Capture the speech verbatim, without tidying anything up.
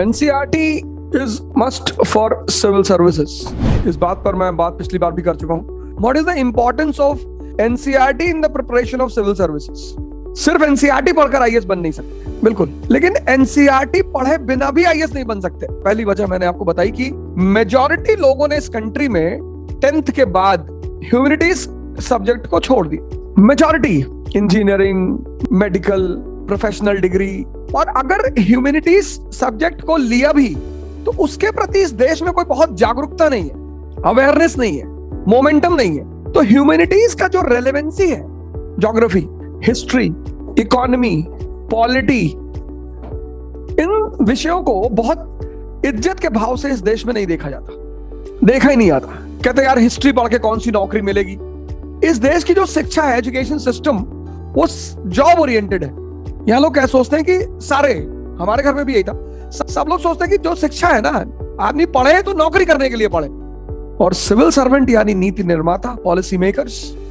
NCERT is must for civil services. इस बात पर मैं बात पिछली बार भी कर चुका हूँ। What is the importance of NCERT in the preparation of civil services. सिर्फ एनसीईआरटी पढ़कर आईएएस बन नहीं सकते, बिल्कुल, लेकिन एनसीईआरटी पढ़े बिना भी आईएएस नहीं बन सकते। पहली वजह मैंने आपको बताई कि मेजॉरिटी लोगों ने इस कंट्री में टेंथ के बाद ह्यूमैनिटीज सब्जेक्ट को छोड़ दिया। Majority engineering, medical, professional degree, और अगर ह्यूमैनिटीज सब्जेक्ट को लिया भी तो उसके प्रति इस देश में कोई बहुत जागरूकता नहीं है, अवेयरनेस नहीं है, मोमेंटम नहीं है। तो ह्यूमैनिटीज का जो रेलेवेंसी है, ज्योग्राफी, हिस्ट्री, इकोनॉमी, पॉलिटी, इन विषयों को बहुत इज्जत के भाव से इस देश में नहीं देखा जाता, देखा ही नहीं आता। कहते यार हिस्ट्री पढ़ के कौन सी नौकरी मिलेगी। इस देश की जो शिक्षा है, एजुकेशन सिस्टम, वो जॉब ओरिएंटेड है। यहाँ लोग क्या सोचते हैं कि सारे, हमारे घर में भी यही था, सब लोग सोचते हैं कि जो शिक्षा है ना, आदमी पढ़े तो नौकरी करने के लिए पढ़े। और सिविल सर्वेंट यानी नीति निर्माता, पॉलिसी मेकर्स,